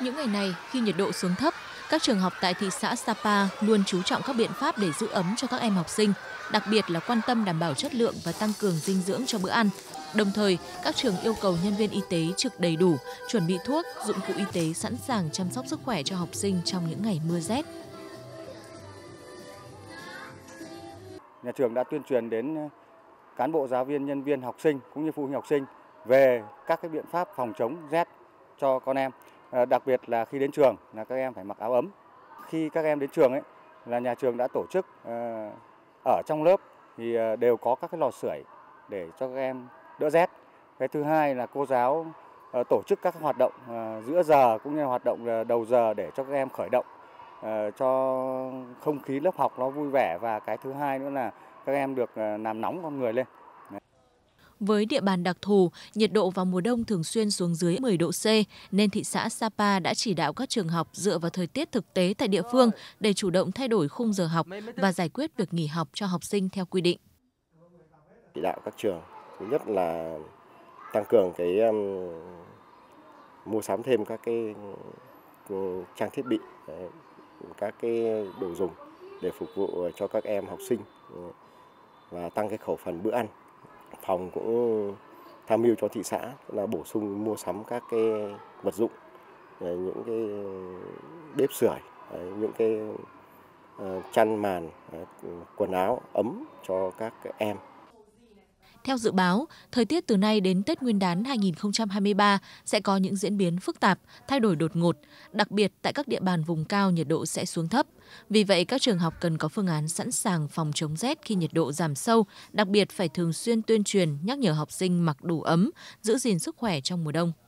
Những ngày này, khi nhiệt độ xuống thấp, các trường học tại thị xã Sa Pa luôn chú trọng các biện pháp để giữ ấm cho các em học sinh, đặc biệt là quan tâm đảm bảo chất lượng và tăng cường dinh dưỡng cho bữa ăn. Đồng thời, các trường yêu cầu nhân viên y tế trực đầy đủ, chuẩn bị thuốc, dụng cụ y tế sẵn sàng chăm sóc sức khỏe cho học sinh trong những ngày mưa rét. Nhà trường đã tuyên truyền đến cán bộ giáo viên, nhân viên, học sinh cũng như phụ huynh học sinh về các cái biện pháp phòng chống rét cho con em. Đặc biệt là khi đến trường là các em phải mặc áo ấm. Khi các em đến trường ấy là nhà trường đã tổ chức ở trong lớp thì đều có các cái lò sưởi để cho các em đỡ rét. Cái thứ hai là cô giáo tổ chức các hoạt động giữa giờ cũng như hoạt động đầu giờ để cho các em khởi động cho không khí lớp học nó vui vẻ, và cái thứ hai nữa là các em được làm nóng con người lên. Với địa bàn đặc thù, nhiệt độ vào mùa đông thường xuyên xuống dưới 10 độ C, nên thị xã Sa Pa đã chỉ đạo các trường học dựa vào thời tiết thực tế tại địa phương để chủ động thay đổi khung giờ học và giải quyết việc nghỉ học cho học sinh theo quy định. Chỉ đạo các trường, thứ nhất là tăng cường cái mua sắm thêm các cái trang thiết bị, các cái đồ dùng để phục vụ cho các em học sinh và tăng cái khẩu phần bữa ăn. Phòng cũng tham mưu cho thị xã là bổ sung mua sắm các cái vật dụng, những cái bếp sưởi, những cái chăn màn, quần áo ấm cho các em. Theo dự báo, thời tiết từ nay đến Tết Nguyên đán 2023 sẽ có những diễn biến phức tạp, thay đổi đột ngột, đặc biệt tại các địa bàn vùng cao nhiệt độ sẽ xuống thấp. Vì vậy, các trường học cần có phương án sẵn sàng phòng chống rét khi nhiệt độ giảm sâu, đặc biệt phải thường xuyên tuyên truyền, nhắc nhở học sinh mặc đủ ấm, giữ gìn sức khỏe trong mùa đông.